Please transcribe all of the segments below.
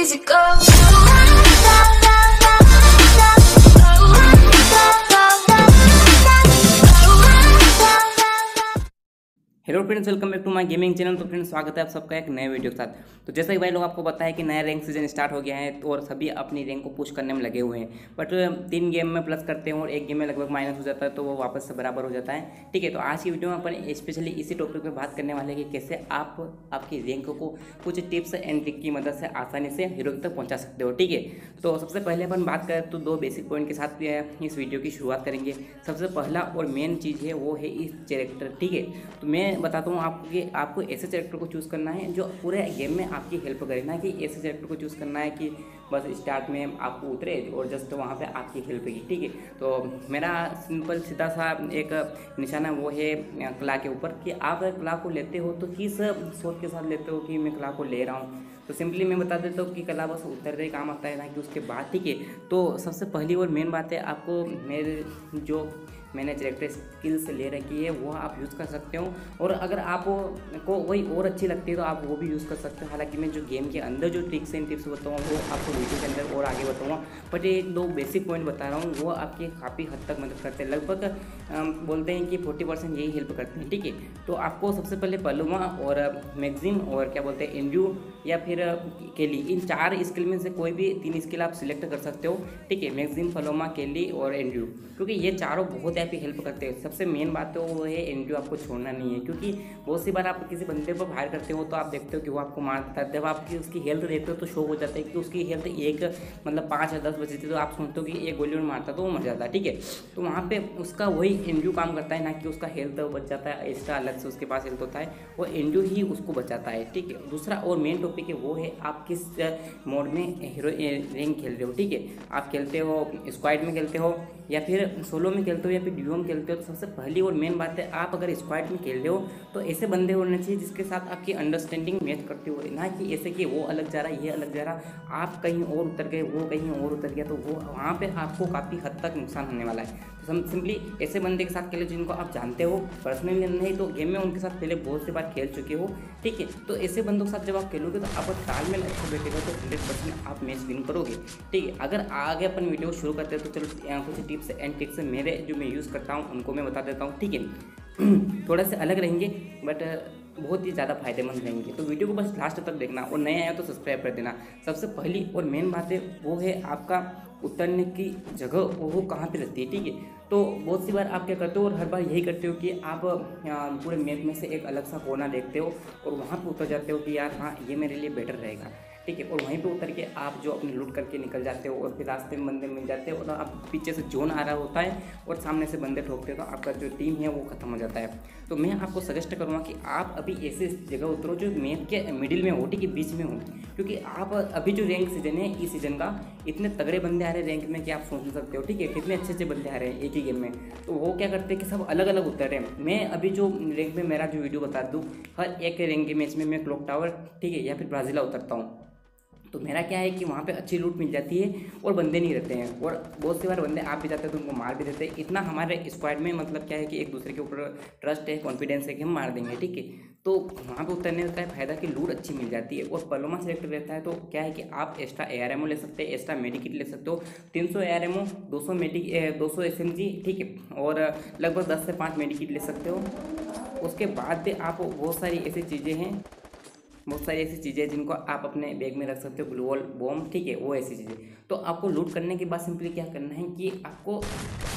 easy go. Hello friends, welcome back to my gaming channel. तो friends स्वागत है आप सबका एक नए वीडियो के साथ। तो जैसा कि भाई लोग आपको पता है कि नया रैंक सीजन स्टार्ट हो गया है तो और सभी अपनी रैंक को पुश करने में लगे हुए हैं। बट 3 गेम में प्लस करते हैं और 1 गेम में लगभग माइनस हो जाता है तो वो वापस से बराबर हो जाता है। ठीक है, तो आज की वीडियो में अपन स्पेशली इसी टॉपिक पर बात करने वाले हैं कि कैसे आप आपकी रैंक को कुछ टिप्स एंड ट्रिक की मदद से आसानी से हीरो तक पहुँचा सकते हो। ठीक है, तो सबसे पहले अपन बात करें तो 2 बेसिक पॉइंट के साथ इस वीडियो की शुरुआत करेंगे। सबसे पहला और मेन चीज़ है वो है इस कैरेक्टर। ठीक है, तो मैं बताता हूँ आपको कि आपको ऐसे कैरेक्टर को चूज़ करना है जो पूरे गेम में आपकी हेल्प करे, ना कि ऐसे कैरेक्टर को चूज़ करना है कि बस स्टार्ट में आपको उतरे और जस्ट वहाँ पे आपकी हेल्प की। ठीक है, तो मेरा सिंपल सीधा सा एक निशाना वो है कला के ऊपर कि आप कला को लेते हो तो किस सोच के साथ लेते हो कि मैं कला को ले रहा हूँ। तो सिंपली मैं बता देता हूँ कि कला बस उतरने काम आता है, ना कि उसके बाद। ठीक है, तो सबसे पहली और मेन बात है आपको मेरे जो मैंने कैरेक्टर स्किल्स ले रखी है वो आप यूज़ कर सकते हो और अगर आपको वही और अच्छी लगती है तो आप वो भी यूज़ कर सकते हो। हालांकि मैं जो गेम के अंदर जो ट्रिक्स एंड टिप्स बताऊँगा वो आपको वीडियो के अंदर और आगे बताऊँगा, बट ये 2 बेसिक पॉइंट बता रहा हूँ वो आपकी काफ़ी हद तक मदद करते हैं। लगभग बोलते हैं कि 40% यही हेल्प करते हैं। ठीक है, तो आपको सबसे पहले पलुमा और मैगजिम और क्या बोलते हैं एंड्रू या फिर केली, इन 4 स्किल में से कोई भी 3 स्किल आप सिलेक्ट कर सकते हो। ठीक है, मैगजिम, पलुमा, केली और एंड्रू, क्योंकि ये चारों बहुत आपकी हेल्प करते हैं। सबसे मेन बात तो वो है एंड्रू आपको छोड़ना नहीं है, क्योंकि बहुत सी बार आप किसी बंदे पर फायर करते हो तो आप देखते हो कि वो आपको मार देता है। जब आप उसकी हेल्थ देखते हो तो शौक हो जाता है कि उसकी हेल्थ एक मतलब 5 या 10 बची थी तो आप सोचते हो कि एक गोली में मारता तो वो मर जाता है। ठीक है, तो वहाँ पे उसका वही एंड्रू काम करता है, ना कि उसका हेल्थ बच जाता है। इसका अलग से उसके पास हेल्थ होता है, वो एंड्रू ही उसको बचाता है। ठीक है, दूसरा और मेन टॉपिक है वो है आप किस मोड में हीरो रैंक खेल रहे हो। ठीक है, आप खेलते हो स्क्वाड में, खेलते हो या फिर सोलो में खेलते हो या फिर ड्यूओ में खेलते हो। तो सबसे पहली और मेन बात है आप अगर स्क्वाड में खेल रहे हो तो ऐसे बंदे होने चाहिए जिसके साथ आपकी अंडरस्टैंडिंग मैच करती हो, ना कि ऐसे कि वो अलग जा रहा, ये अलग जा रहा, आप कहीं और उतर गए, वो कहीं और उतर गया, तो वो वहाँ पे आपको काफ़ी हद तक नुकसान होने वाला है। सिंपली ऐसे बंदे के साथ खेलो जिनको आप जानते हो पर्सनली, नहीं तो गेम में उनके साथ पहले बहुत सी बार खेल चुके हो। ठीक है, तो ऐसे बंदों के साथ जब आप खेलोगे तो आप तालमेल अच्छे बैठेगा तो 100% आप मैच विन करोगे। ठीक है, अगर आगे अपन वीडियो शुरू करते हैं तो चलो कुछ टिप्स एंड ट्रिक्स मेरे जो मैं यूज़ करता हूँ उनको मैं बता देता हूँ। ठीक है, थोड़ा से अलग रहेंगे बट बहुत ही ज़्यादा फायदेमंद रहेंगे, तो वीडियो को बस लास्ट तक देखना और नए आए तो सब्सक्राइब कर देना। सबसे पहली और मेन बात है वो है आपका उतरने की जगह वो कहाँ पे रहती है। ठीक है, तो बहुत सी बार आप क्या करते हो और हर बार यही करते हो कि आप पूरे मैप में से एक अलग सा कोना देखते हो और वहाँ पे उतर जाते हो कि यार हाँ ये मेरे लिए बेटर रहेगा। ठीक है, और वहीं पे उतर के आप जो अपने लूट करके निकल जाते हो और फिर रास्ते में बंदे मिल जाते हो और आप पीछे से जोन आ रहा होता है और सामने से बंदे ठोकते हो तो आपका जो टीम है वो ख़त्म हो जाता है। तो मैं आपको सजेस्ट करूँगा कि आप अभी ऐसे जगह उतरो जो मैप के मिडिल में हो, ठीक है, बीच में हो, क्योंकि आप अभी जो रैंक सीजन है इस सीज़न का इतने तगड़े बंदे आ रहे हैं रैंक में कि आप सोच नहीं सकते हो। ठीक है, कितने अच्छे अच्छे बंदे आ रहे हैं एक ही गेम में, तो वो क्या करते हैं कि सब अलग अलग उतर रहे हैं। मैं अभी जो रैंक में मेरा जो वीडियो बता दूँ, हर एक रैंक के मैच में मैं क्लॉक टावर, ठीक है, या फिर ब्राज़ीला उतरता हूँ। तो मेरा क्या है कि वहाँ पे अच्छी लूट मिल जाती है और बंदे नहीं रहते हैं और बहुत सी बार बंदे आप भी जाते हैं तो उनको मार भी देते हैं। इतना हमारे स्क्वाड में मतलब क्या है कि एक दूसरे के ऊपर ट्रस्ट है, कॉन्फिडेंस है कि हम मार देंगे। ठीक है, तो वहाँ पे उतरने का फ़ायदा कि लूट अच्छी मिल जाती है और पलुमा सेलेक्ट रहता है तो क्या है कि आप एक्स्ट्रा ARMO ले सकते हैं, एक्स्ट्रा मेडिकिट ले सकते हो, 300 ARMO, 200 मेडिक, 200 SMG, ठीक है, और लगभग 10 से 5 मेडिकिट ले सकते हो। उसके बाद भी आप बहुत सारी ऐसी चीज़ें जिनको आप अपने बैग में रख सकते हो, ग्लूवॉल, बॉम्ब, ठीक है, वो ऐसी चीज़ें। तो आपको लूट करने के बाद सिंपली क्या करना है कि आपको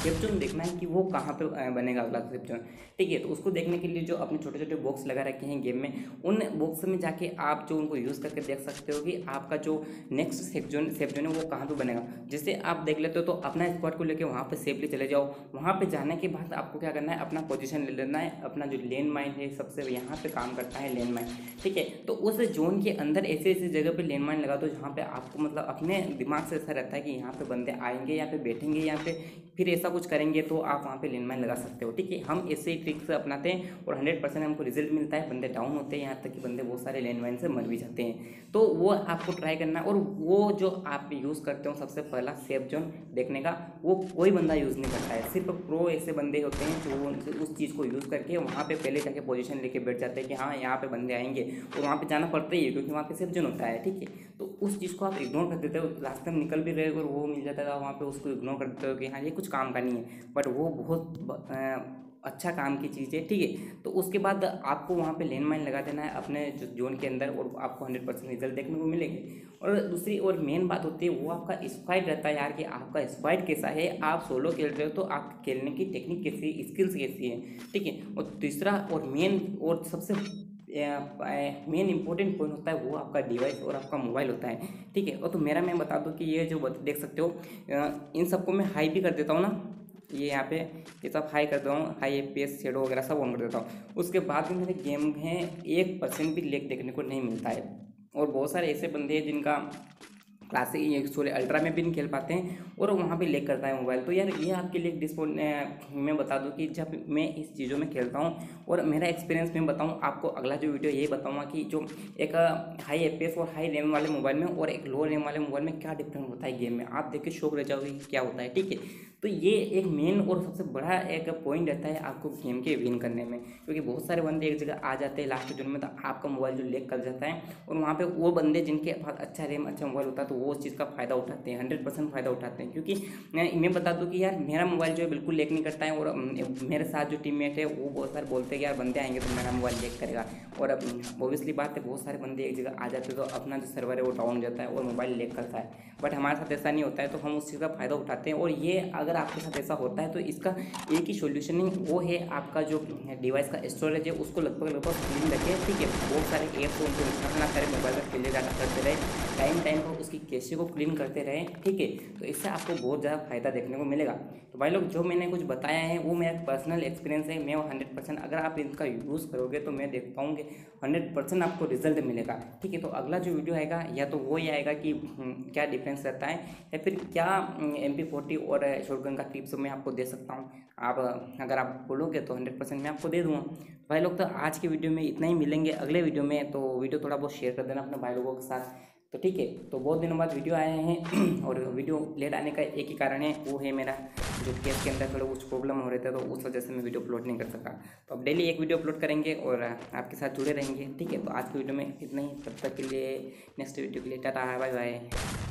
सेफ जोन देखना है कि वो कहाँ पे बनेगा अगला सेफ जोन। ठीक है, तो उसको देखने के लिए जो अपने छोटे छोटे बॉक्स लगा रखे हैं गेम में, उन बॉक्स में जाके आप जो उनको यूज़ करके देख सकते हो कि आपका जो नेक्स्ट सेफ जोन है वो कहाँ पे बनेगा। जैसे आप देख लेते हो तो अपना स्क्वाड को लेकर वहाँ पर सेफली चले जाओ। वहाँ पर जाने के बाद आपको क्या करना है, अपना पोजिशन ले लेना है, अपना जो लैंड माइन है सबसे यहाँ पर काम करता है लैंड माइन। ठीक है, तो उस जोन के अंदर ऐसे ऐसे जगह पर लैंड माइन लगा दो जहाँ पर आपको मतलब अपने दिमाग से ऐसा रहता है कि यहाँ पर बंदे आएंगे, यहाँ पर बैठेंगे, यहाँ पे फिर ऐसा कुछ करेंगे, तो आप वहाँ पे लैंड माइन लगा सकते हो। ठीक है, हम ऐसे ट्रिक्स अपनाते हैं और 100% हमको रिजल्ट मिलता है। बंदे डाउन होते हैं, यहाँ तक कि बंदे बहुत सारे लैंड माइन से मर भी जाते हैं। तो वो आपको ट्राई करना है और वो जो आप यूज़ करते हो सबसे पहला सेफ जोन देखने का, वो कोई बंदा यूज़ नहीं करता है, सिर्फ प्रो ऐसे बंदे होते हैं जो उस चीज़ को यूज़ करके वहाँ पर पहले जाके पोजिशन लेके बैठ जाते हैं कि हाँ यहाँ पर बंदे आएंगे और वहाँ पर जाना पड़ता ही है क्योंकि वहाँ पे सर्जन होता है, ठीक है। तो उस चीज़ को आप इग्नोर कर देते हो, रास्ते में निकल भी रहे हो और वो मिल जाता है तो वहाँ पे उसको इग्नोर कर देते हो कि हाँ ये कुछ काम का नहीं है, बट वो बहुत अच्छा काम की चीज़ है, ठीक है। तो उसके बाद आपको वहाँ पे लैंड माइन लगा देना है अपने जोन के अंदर और आपको 100% रिजल्ट देखने को मिलेंगे। और दूसरी और मेन बात होती है वो आपका स्क्वाड रहता है यार, कि आपका स्क्वाड कैसा है, आप सोलो खेल रहे हो तो आप खेलने की टेक्निक कैसी, स्किल्स कैसी है, ठीक है। और तीसरा और मेन और सबसे मेन इंपॉर्टेंट पॉइंट होता है वो आपका डिवाइस और आपका मोबाइल होता है, ठीक है। और तो मेरा मैं बता दूँ कि ये जो देख सकते हो इन सबको मैं हाई भी कर देता हूँ ना, ये यहाँ पे ये सब हाई कर देता हूँ, हाई FPS शेडो वगैरह सब ऑन कर देता हूँ। उसके बाद भी मेरे गेम में 1% भी लैग देखने को नहीं मिलता है। और बहुत सारे ऐसे बंदे हैं जिनका क्लासिक सॉरी अल्ट्रा में भी नहीं खेल पाते हैं और वहाँ भी लैग करता है मोबाइल। तो यार ये आपके लिए डिस्पॉइंट मैं बता दूँ कि जब मैं इस चीज़ों में खेलता हूँ और मेरा एक्सपीरियंस मैं बताऊँ आपको, अगला जो वीडियो यही बताऊँगा कि जो एक हाई FPS और हाई रैम वाले मोबाइल में और एक लो रैम वाले मोबाइल में क्या डिफरेंस होता है गेम में, आप देख के शौक रह जाओगे क्या होता है, ठीक है। तो ये एक मेन और सबसे बड़ा एक पॉइंट रहता है आपको गेम के विन करने में, क्योंकि बहुत सारे बंदे एक जगह आ जाते हैं लास्ट जोन में तो आपका मोबाइल जो लैग कर जाता है और वहाँ पे वो बंदे जिनके पास अच्छा रैम अच्छा मोबाइल होता है तो वो उस चीज़ का फ़ायदा उठाते हैं, 100% फ़ायदा उठाते हैं। क्योंकि मैं बता दूँ कि यार मेरा मोबाइल जो है बिल्कुल लैग नहीं करता है और मेरे साथ जो टीममेट है वो बहुत सारे बोलते हैं कि यार बंदे आएंगे तो मेरा मोबाइल लैग करेगा और ऑब्वियसली बात है बहुत सारे बंदे एक जगह आ जाते हैं तो अपना जो सर्वर है वो डाउन हो जाता है और मोबाइल लैग करता है, बट हमारे साथ ऐसा नहीं होता है तो हम उस चीज़ का फ़ायदा उठाते हैं। और ये अगर आपके साथ ऐसा होता है तो इसका एक ही सोल्यूशन है, वो है आपका जो डिवाइस का स्टोरेज है उसको लगभग क्लीन रखें, ठीक है। बहुत सारे ऐप्स को उनको इंस्टॉल ना करें, मोबाइल पर खेले जाना करते रहे, टाइम पर उसकी कैशे को क्लीन करते रहें, ठीक है। तो इससे आपको बहुत ज़्यादा फायदा देखने को मिलेगा। तो भाई लोग जो मैंने कुछ बताया है वो मेरा पर्सनल एक्सपीरियंस है, मैं 100% अगर आप इनका यूज़ करोगे तो मैं देखता हूँ कि 100% आपको रिजल्ट मिलेगा, ठीक है। तो अगला जो वीडियो आएगा या तो वो ही आएगा कि क्या डिफरेंस रहता है या फिर क्या MP40 और शॉटगन का टिप्स मैं आपको दे सकता हूँ, आप अगर आप बोलोगे तो 100% मैं आपको दे दूँगा। भाई लोग तो आज के वीडियो में इतना ही, मिलेंगे अगले वीडियो में। तो वीडियो थोड़ा बहुत शेयर कर देना अपने भाई लोगों के साथ, तो ठीक है। तो बहुत दिनों बाद वीडियो आए हैं और वीडियो लेट आने का एक ही कारण है, वो है मेरा जो केस के अंदर थोड़ा कुछ प्रॉब्लम हो रहा था तो उस वजह से मैं वीडियो अपलोड नहीं कर सका। तो अब डेली एक वीडियो अपलोड करेंगे और आपके साथ जुड़े रहेंगे, ठीक है। तो आज की वीडियो में इतना ही, तब तक के लिए नेक्स्ट वीडियो के लिए टाटा, बाय बाय।